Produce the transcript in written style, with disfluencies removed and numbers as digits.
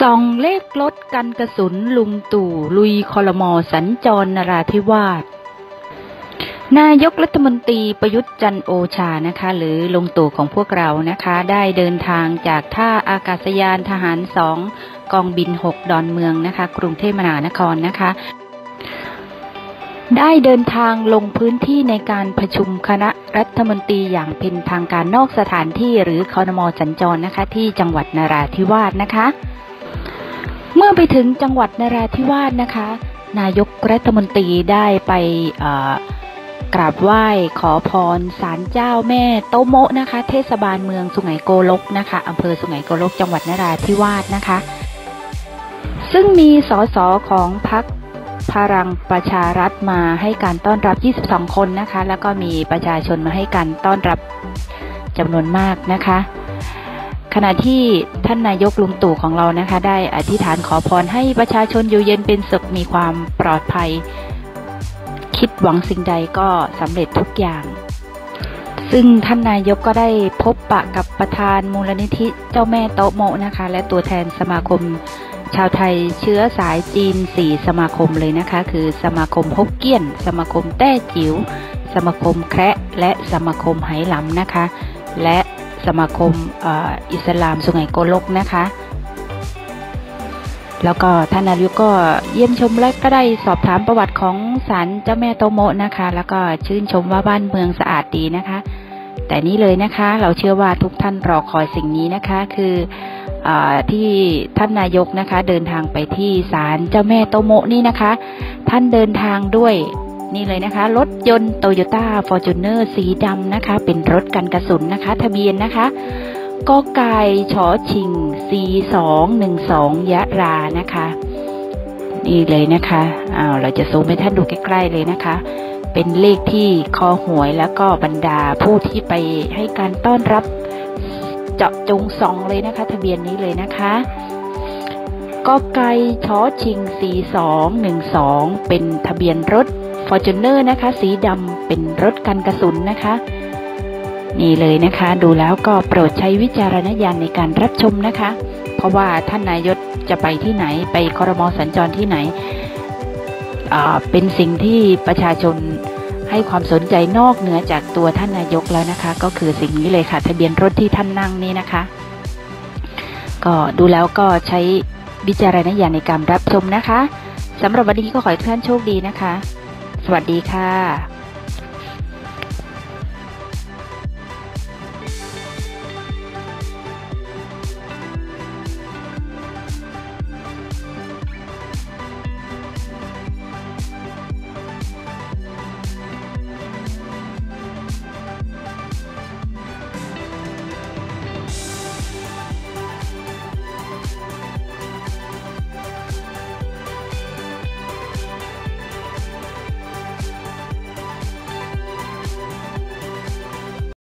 ส่องเลขรถกันกระสุนลุงตู่ลุยคลมสัญจรนราธิวาสนายกรัฐมนตรีประยุทธ์จันทร์โอชานะคะหรือลุงตู่ของพวกเรานะคะได้เดินทางจากท่าอากาศยานทหาร2กองบิน6ดอนเมืองนะคะกรุงเทพมหานครนะคะได้เดินทางลงพื้นที่ในการประชุมคณะรัฐมนตรีอย่างเป็นทางการนอกสถานที่หรือคลมสัญจรนะคะที่จังหวัดนราธิวาสนะคะเมื่อไปถึงจังหวัดนราธิวาสนะคะนายกรัฐมนตรีได้ไปกราบไหว้ขอพรศาลเจ้าแม่โตโมะนะคะเทศบาลเมืองสุไหงโกลกนะคะอำเภอสุไหงโกลกจังหวัดนราธิวาสนะคะซึ่งมีส.ส.ของพรรคพลังประชารัฐมาให้การต้อนรับ22คนนะคะแล้วก็มีประชาชนมาให้การต้อนรับจำนวนมากนะคะขณะที่ท่านนายกลุงตู่ของเรานะคะได้อธิษฐานขอพรให้ประชาชนอยู่เย็นเป็นสุขมีความปลอดภัยคิดหวังสิ่งใดก็สำเร็จทุกอย่างซึ่งท่านนายกก็ได้พบปะกับประธานมูลนิธิเจ้าแม่โต๊ะโมะนะคะและตัวแทนสมาคมชาวไทยเชื้อสายจีน4สมาคมเลยนะคะคือสมาคมฮกเกี้ยนสมาคมแต้จิ๋วสมาคมแคระและสมาคมไหหลำนะคะและสมาคมอิสลามสุไหงโกลกนะคะแล้วก็ท่านนายกก็เยี่ยมชมและก็ได้สอบถามประวัติของศาลเจ้าแม่โตโมะนะคะแล้วก็ชื่นชมว่าบ้านเมืองสะอาดดีนะคะแต่นี่เลยนะคะเราเชื่อว่าทุกท่านรอคอยสิ่งนี้นะคะคือที่ท่านนายกนะคะเดินทางไปที่ศาลเจ้าแม่โตโมะนี่นะคะท่านเดินทางด้วยนี่เลยนะคะรถยนต์ Toyota Fortuner สีดำนะคะเป็นรถกันกระสุนนะคะทะเบียนนะคะกไก่ฉชิง4212ยะรานะคะนี่เลยนะคะเราจะซูมให้ท่านดูใกล้ๆเลยนะคะเป็นเลขที่คอหวยแล้วก็บรรดาผู้ที่ไปให้การต้อนรับเจาะจงส่องเลยนะคะทะเบียนนี้เลยนะคะกไก่ฉชิง4212เป็นทะเบียนรถ Fortuner นะคะสีดำเป็นรถกันกระสุนนะคะนี่เลยนะคะดูแล้วก็โปรดใช้วิจารณญาณในการรับชมนะคะเพราะว่าท่านนายกจะไปที่ไหนไปคลมสัญจรที่ไหนเป็นสิ่งที่ประชาชนให้ความสนใจนอกเหนือจากตัวท่านนายกแล้วนะคะก็คือสิ่งนี้เลยค่ะทะเบียนรถที่ท่านนั่งนี่นะคะก็ดูแล้วก็ใช้วิจารณญาณในการรับชมนะคะสำหรับวันนี้ก็ขอให้ทุกท่านโชคดีนะคะสวัสดีค่ะ